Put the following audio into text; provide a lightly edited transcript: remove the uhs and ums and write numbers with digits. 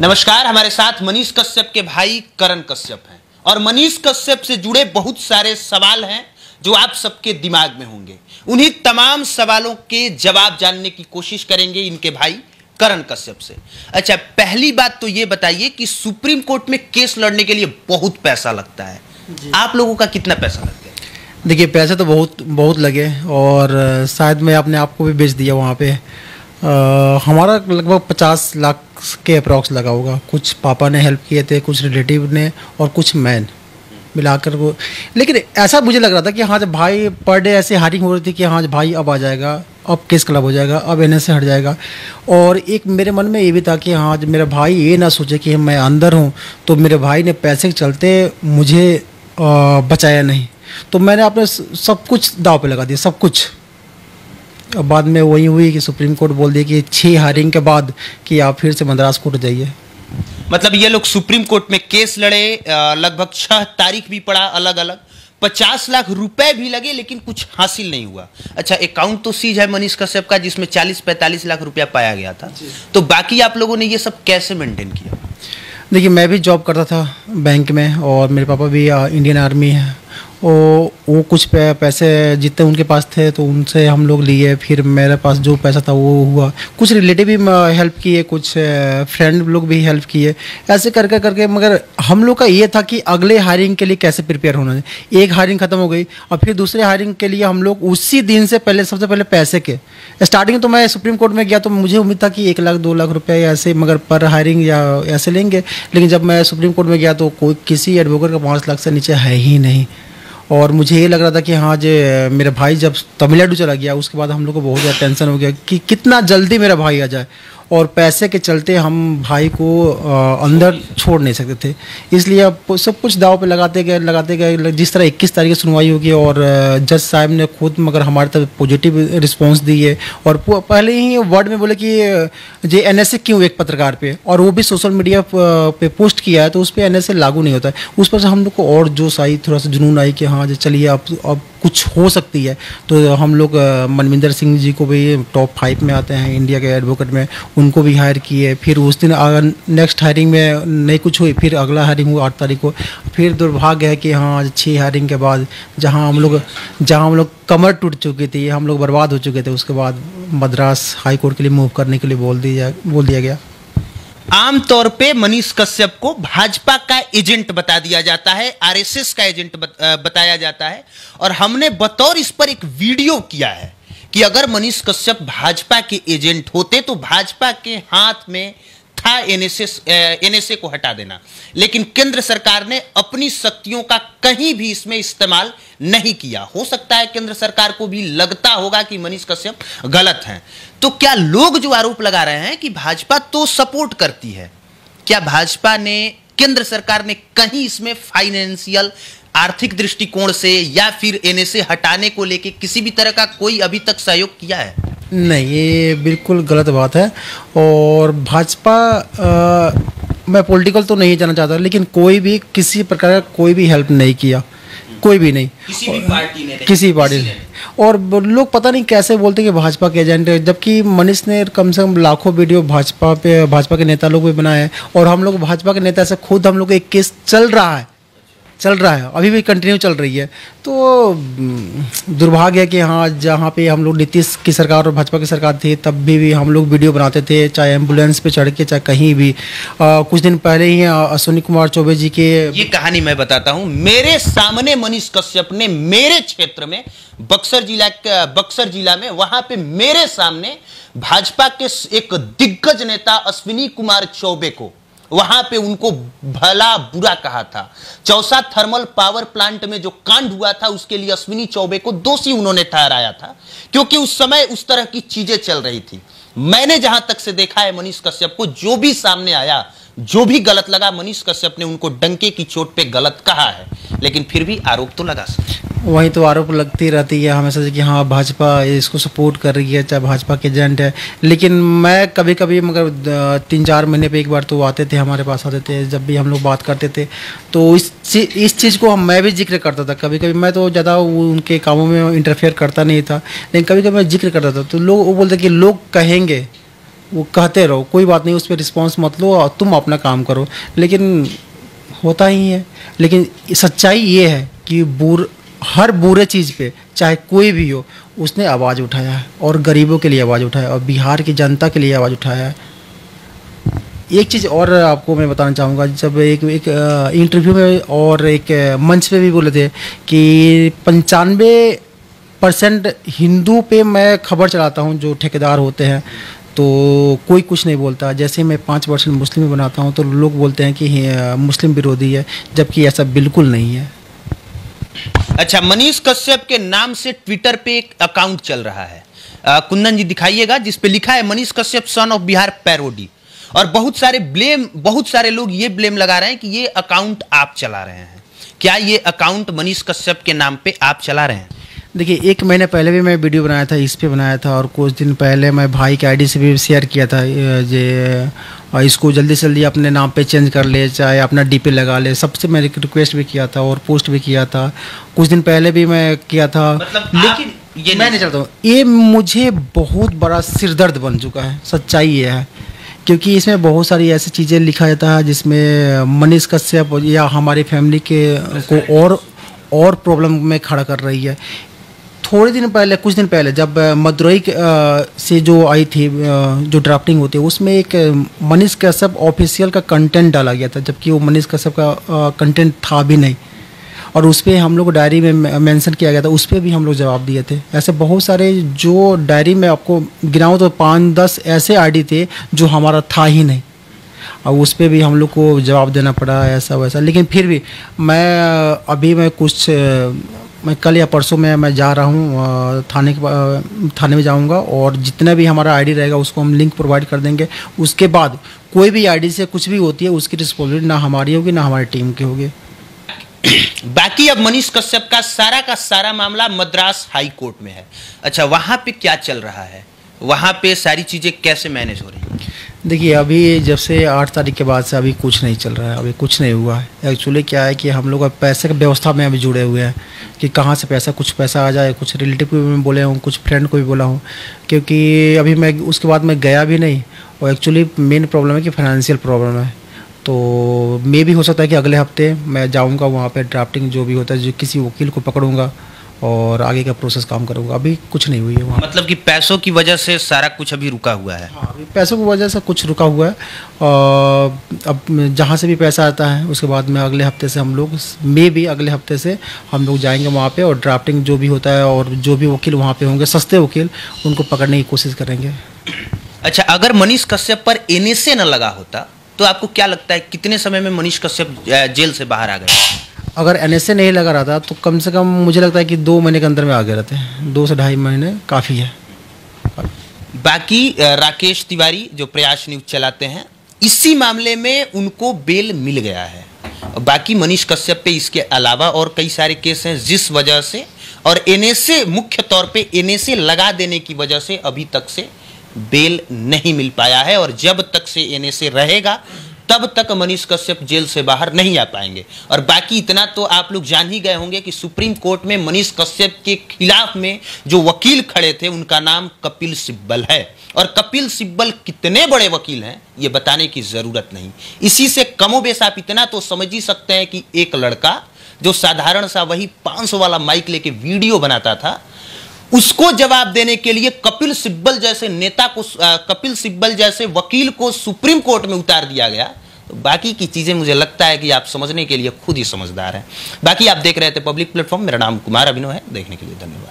नमस्कार, हमारे साथ मनीष कश्यप के भाई करण कश्यप हैं और मनीष कश्यप से जुड़े बहुत सारे सवाल हैं जो आप सबके दिमाग में होंगे। उन्हीं तमाम सवालों के जवाब जानने की कोशिश करेंगे इनके भाई करण कश्यप से। अच्छा, पहली बात तो ये बताइए कि सुप्रीम कोर्ट में केस लड़ने के लिए बहुत पैसा लगता है, आप लोगों का कितना पैसा लगता है? देखिए, पैसे तो बहुत लगे और शायद मैं अपने आप को भी बेच दिया वहाँ पे। हमारा लगभग 50 लाख के अप्रॉक्स लगा होगा। कुछ पापा ने हेल्प किए थे, कुछ रिलेटिव ने और कुछ मैन मिलाकर वो। लेकिन ऐसा मुझे लग रहा था कि हाँ, जब भाई पर डे ऐसे हायरिंग हो रही थी कि हाँ भाई अब आ जाएगा, अब केस क्लब हो जाएगा, अब एनएसए हट जाएगा। और एक मेरे मन में ये भी था कि हाँ, जब मेरा भाई ये ना सोचे कि मैं अंदर हूँ, तो मेरे भाई ने पैसे के चलते मुझे बचाया नहीं, तो मैंने अपने सब कुछ दाव पे लगा दिया, सब कुछ। बाद में वही हुई कि सुप्रीम कोर्ट बोल दिया कि 6 हायरिंग के बाद कि आप फिर से मद्रास कोर्ट जाइए। मतलब ये लोग सुप्रीम कोर्ट में केस लड़े, लगभग 6 तारीख भी पड़ा अलग अलग, 50 लाख रुपए भी लगे, लेकिन कुछ हासिल नहीं हुआ। अच्छा, अकाउंट तो सीज है मनीष कश्यप का जिसमें 40-45 लाख रुपया पाया गया था, तो बाकी आप लोगों ने ये सब कैसे मेंटेन किया? देखिए, मैं भी जॉब करता था बैंक में और मेरे पापा भी इंडियन आर्मी है, और वो कुछ पैसे जितने उनके पास थे तो उनसे हम लोग लिए। फिर मेरे पास जो पैसा था वो हुआ, कुछ रिलेटिव भी हेल्प किए, कुछ फ्रेंड लोग भी हेल्प किए, ऐसे करके। मगर हम लोग का ये था कि अगले हायरिंग के लिए कैसे प्रिपेयर होना है। एक हायरिंग ख़त्म हो गई और फिर दूसरे हायरिंग के लिए हम लोग उसी दिन से पहले, सबसे पहले पैसे के स्टार्टिंग, तो मैं सुप्रीम कोर्ट में गया तो मुझे उम्मीद था कि 1 लाख 2 लाख रुपये ऐसे मगर पर हायरिंग या ऐसे लेंगे। लेकिन जब मैं सुप्रीम कोर्ट में गया तो कोई किसी एडवोकेट का 5 लाख से नीचे है ही नहीं। और मुझे ये लग रहा था कि हाँ, जो मेरा भाई जब तमिलनाडु चला गया उसके बाद हम लोग को बहुत ज़्यादा टेंशन हो गया कि कितना जल्दी मेरा भाई आ जाए, और पैसे के चलते हम भाई को अंदर छोड़ नहीं सकते थे। इसलिए अब सब कुछ दाव पे लगाते गए। जिस तरह 21 तारीख की सुनवाई होगी और जज साहब ने खुद मगर हमारे तरफ पॉजिटिव रिस्पांस दी है, और पहले ही वर्ड में बोले कि जे एनएसए क्यों, एक पत्रकार पे, और वो भी सोशल मीडिया पे पोस्ट किया है, तो उस पर एनएसए लागू नहीं होता है। उस पर हम लोग को और जोश आई, थोड़ा सा जुनून आई कि हाँ जी चलिए अब कुछ हो सकती है। तो हम लोग मनविंदर सिंह जी को भी टॉप 5 में आते हैं इंडिया के एडवोकेट में, उनको भी हायर किए। फिर उस दिन नेक्स्ट हायरिंग में नहीं कुछ हुई, फिर अगला हायरिंग हुआ 8 तारीख को। फिर दुर्भाग्य है कि हाँ, 6 हायरिंग के बाद जहाँ हम लोग कमर टूट चुकी थी, हम लोग बर्बाद हो चुके थे, उसके बाद मद्रास हाईकोर्ट के लिए मूव करने के लिए बोल दिया गया। आमतौर पे मनीष कश्यप को भाजपा का एजेंट बता दिया जाता है, आरएसएस का एजेंट बताया जाता है, और हमने बतौर इस पर एक वीडियो किया है कि अगर मनीष कश्यप भाजपा के एजेंट होते तो भाजपा के हाथ में था एनएसए को हटा देना, लेकिन केंद्र सरकार ने अपनी शक्तियों का कहीं भी इसमें इस्तेमाल नहीं किया। हो सकता है केंद्र सरकार को भी लगता होगा कि मनीष कश्यप गलत हैं। तो क्या लोग जो आरोप लगा रहे हैं कि भाजपा तो सपोर्ट करती है, क्या भाजपा ने, केंद्र सरकार ने कहीं इसमें फाइनेंशियल, आर्थिक दृष्टिकोण से या फिर एनएसए हटाने को लेके किसी भी तरह का कोई अभी तक सहयोग किया है? नहीं, ये बिल्कुल गलत बात है। और भाजपा, मैं पॉलिटिकल तो नहीं जाना चाहता, लेकिन कोई भी किसी प्रकार का कोई भी हेल्प नहीं किया, कोई भी नहीं, किसी पार्टी ने। और लोग पता नहीं कैसे बोलते कि भाजपा के एजेंट है, जबकि मनीष ने कम से कम लाखों वीडियो भाजपा के नेता लोग भी बनाए हैं, और हम लोग भाजपा के नेता से खुद हम लोग एक केस चल रहा है अभी भी कंटिन्यू चल रही है। तो दुर्भाग्य है कि हाँ, जहाँ पे हम लोग नीतीश की सरकार और भाजपा की सरकार थी तब भी हम लोग वीडियो बनाते थे, चाहे एम्बुलेंस पे चढ़ के, चाहे कहीं भी। कुछ दिन पहले ही अश्विनी कुमार चौबे जी के, ये कहानी मैं बताता हूँ, मेरे सामने मनीष कश्यप ने मेरे क्षेत्र में बक्सर जिला में वहाँ पे मेरे सामने भाजपा के एक दिग्गज नेता अश्विनी कुमार चौबे को, वहां पे उनको भला बुरा कहा था। चौसा थर्मल पावर प्लांट में जो कांड हुआ था उसके लिए अश्विनी चौबे को दोषी उन्होंने ठहराया था, क्योंकि उस समय उस तरह की चीजें चल रही थी। मैंने जहां तक से देखा है मनीष कश्यप को, जो भी सामने आया, जो भी गलत लगा, मनीष कश्यप ने उनको डंके की चोट पे गलत कहा है, लेकिन फिर भी आरोप तो लगा सकते। वही तो आरोप लगती रहती है हमेशा कि हाँ भाजपा इसको सपोर्ट कर रही है, चाहे भाजपा के एजेंट है। लेकिन मैं कभी मगर 3-4 महीने पे एक बार तो आते थे, हमारे पास आते थे, जब भी हम लोग बात करते थे, तो इस चीज़ को मैं भी जिक्र करता था। कभी मैं तो ज़्यादा उनके कामों में इंटरफेयर करता नहीं था, लेकिन कभी मैं जिक्र करता था, तो लोग वो बोलते कि लोग कहेंगे वो कहते रहो, कोई बात नहीं, उस पर रिस्पॉन्स मत लो और तुम अपना काम करो। लेकिन होता ही है, लेकिन सच्चाई ये है कि हर बुरे चीज़ पे चाहे कोई भी हो उसने आवाज़ उठाया है और गरीबों के लिए आवाज़ उठाया और बिहार की जनता के लिए आवाज़ उठाया है। एक चीज़ और आपको मैं बताना चाहूँगा, जब एक इंटरव्यू में और एक मंच पे भी बोले थे कि 95% हिंदू पे मैं खबर चलाता हूँ जो ठेकेदार होते हैं तो कोई कुछ नहीं बोलता, जैसे मैं 5% मुस्लिम बनाता हूँ तो लोग बोलते हैं कि मुस्लिम विरोधी है, जबकि ऐसा बिल्कुल नहीं है। अच्छा, मनीष कश्यप के नाम से ट्विटर पे एक अकाउंट चल रहा है, कुंदन जी दिखाइएगा, जिस पे लिखा है Manish Kashyap son of Bihar parody, और बहुत सारे लोग ये ब्लेम लगा रहे हैं कि ये अकाउंट आप चला रहे हैं। क्या ये अकाउंट मनीष कश्यप के नाम पे आप चला रहे हैं? देखिए, एक महीने पहले भी मैं वीडियो बनाया था, इस पे बनाया था, और कुछ दिन पहले मैं भाई के आईडी से भी शेयर किया था जे इसको जल्दी से जल्दी अपने नाम पे चेंज कर ले, चाहे अपना डीपी लगा ले, सबसे मैंने रिक्वेस्ट भी किया था और पोस्ट भी किया था, कुछ दिन पहले भी मैं किया था। मतलब लेकिन ये मैं नहीं चाहता हूँ, ये मुझे बहुत बड़ा सिरदर्द बन चुका है, सच्चाई ये है, क्योंकि इसमें बहुत सारी ऐसी चीज़ें लिखा जाता है जिसमें मनीष कश्यप या हमारी फैमिली के को और प्रॉब्लम में खड़ा कर रही है। थोड़े दिन पहले, कुछ दिन पहले, जब मदुरई से जो आई थी जो ड्राफ्टिंग होती है, उसमें एक मनीष कश्यप ऑफिशियल का कंटेंट डाला गया था, जबकि वो मनीष कश्यप का कंटेंट था भी नहीं, और उस पर हम लोग डायरी में मेंशन किया गया था, उस पर भी हम लोग जवाब दिए थे। ऐसे बहुत सारे जो डायरी में आपको गिनाऊँ तो 5-10 ऐसे आईडी थे जो हमारा था ही नहीं, और उस पर भी हम लोग को जवाब देना पड़ा, ऐसा वैसा। लेकिन फिर भी मैं कल या परसों में मैं जा रहा हूँ, थाने में जाऊँगा, और जितना भी हमारा आईडी रहेगा उसको हम लिंक प्रोवाइड कर देंगे। उसके बाद कोई भी आईडी से कुछ भी होती है उसकी रिस्पॉन्सिबिलिटी ना हमारी होगी ना हमारी टीम की होगी। बाकी अब मनीष कश्यप का सारा मामला मद्रास हाईकोर्ट में है। अच्छा, वहाँ पे क्या चल रहा है, वहाँ पे सारी चीज़ें कैसे मैनेज हो रही हैं? देखिए, अभी जब से 8 तारीख के बाद से अभी कुछ नहीं चल रहा है, अभी कुछ नहीं हुआ है। एक्चुअली क्या है कि हम लोग अब पैसे की व्यवस्था में अभी जुड़े हुए हैं कि कहाँ से पैसा, कुछ पैसा आ जाए, कुछ रिलेटिव को भी मैं बोले हूँ, कुछ फ्रेंड को भी बोला हूँ, क्योंकि अभी मैं उसके बाद मैं गया भी नहीं, और एक्चुअली मेन प्रॉब्लम है कि फाइनेंशियल प्रॉब्लम है। तो मे भी हो सकता है कि अगले हफ्ते मैं जाऊँगा वहाँ पर, ड्राफ्टिंग जो भी होता है, जो किसी वकील को पकड़ूँगा और आगे का प्रोसेस काम करूँगा। अभी कुछ नहीं हुई है वहाँ। मतलब कि पैसों की वजह से सारा कुछ अभी रुका हुआ है? हाँ, अभी पैसों की वजह से कुछ रुका हुआ है, और अब जहाँ से भी पैसा आता है उसके बाद में अगले हफ्ते से हम लोग अगले हफ्ते से हम लोग जाएंगे वहाँ पे, और ड्राफ्टिंग जो भी होता है, और जो भी वकील वहाँ पर होंगे, सस्ते वकील, उनको पकड़ने की कोशिश करेंगे। अच्छा, अगर मनीष कश्यप पर एनएसए न लगा होता तो आपको क्या लगता है कितने समय में मनीष कश्यप जेल से बाहर आ गए? अगर एनएसए नहीं लगा रहा था तो कम से कम मुझे लगता है कि 2 महीने के अंदर में आ गए रहते हैं, 2 से ढाई महीने काफ़ी है। बाकी राकेश तिवारी जो प्रयास न्यूज़ चलाते हैं, इसी मामले में उनको बेल मिल गया है। बाकी मनीष कश्यप पे इसके अलावा और कई सारे केस हैं जिस वजह से, और एनएसए, मुख्य तौर पे एनएसए लगा देने की वजह से अभी तक से बेल नहीं मिल पाया है, और जब तक से एनएसए रहेगा तब तक मनीष कश्यप जेल से बाहर नहीं आ पाएंगे। और बाकी इतना तो आप लोग जान ही गए होंगे कि सुप्रीम कोर्ट में मनीष कश्यप के खिलाफ में जो वकील खड़े थे उनका नाम कपिल सिब्बल है, और कपिल सिब्बल कितने बड़े वकील हैं ये बताने की ज़रूरत नहीं। इसी से कमोबेश आप इतना तो समझ ही सकते हैं कि एक लड़का जो साधारण सा वही 500 वाला माइक लेके वीडियो बनाता था, उसको जवाब देने के लिए कपिल सिब्बल जैसे नेता को, कपिल सिब्बल जैसे वकील को सुप्रीम कोर्ट में उतार दिया गया। तो बाकी की चीज़ें मुझे लगता है कि आप समझने के लिए खुद ही समझदार हैं। बाकी आप देख रहे थे पब्लिक प्लेटफॉर्म, मेरा नाम कुमार अभिनव है, देखने के लिए धन्यवाद।